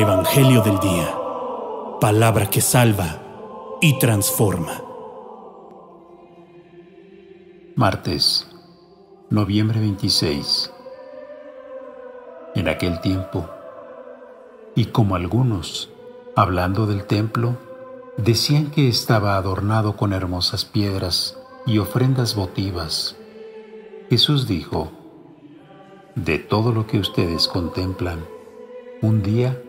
el Evangelio del Día, palabra que salva y transforma. Martes, noviembre 26. En aquel tiempo, y como algunos, hablando del templo, decían que estaba adornado con hermosas piedras y ofrendas votivas, Jesús dijo: de todo lo que ustedes contemplan, un día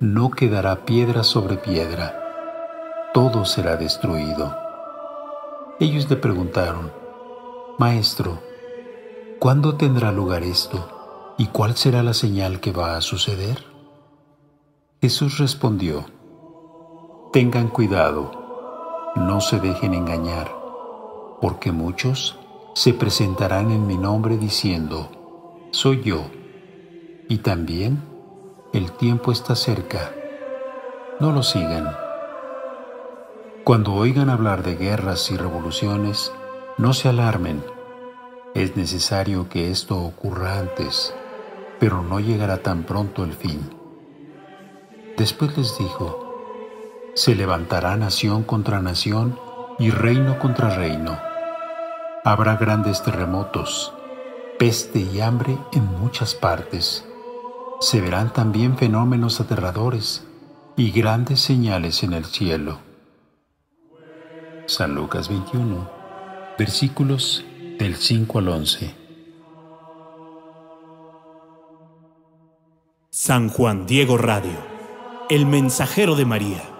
no quedará piedra sobre piedra, todo será destruido. Ellos le preguntaron: Maestro, ¿cuándo tendrá lugar esto? ¿Y cuál será la señal que va a suceder? Jesús respondió: tengan cuidado, no se dejen engañar, porque muchos se presentarán en mi nombre diciendo: soy yo, y también el tiempo está cerca. No lo sigan. Cuando oigan hablar de guerras y revoluciones, no se alarmen. Es necesario que esto ocurra antes, pero no llegará tan pronto el fin. Después les dijo: se levantará nación contra nación y reino contra reino. Habrá grandes terremotos, peste y hambre en muchas partes. Se verán también fenómenos aterradores y grandes señales en el cielo. San Lucas 21, versículos del 5 al 11. San Juan Diego Radio, el mensajero de María.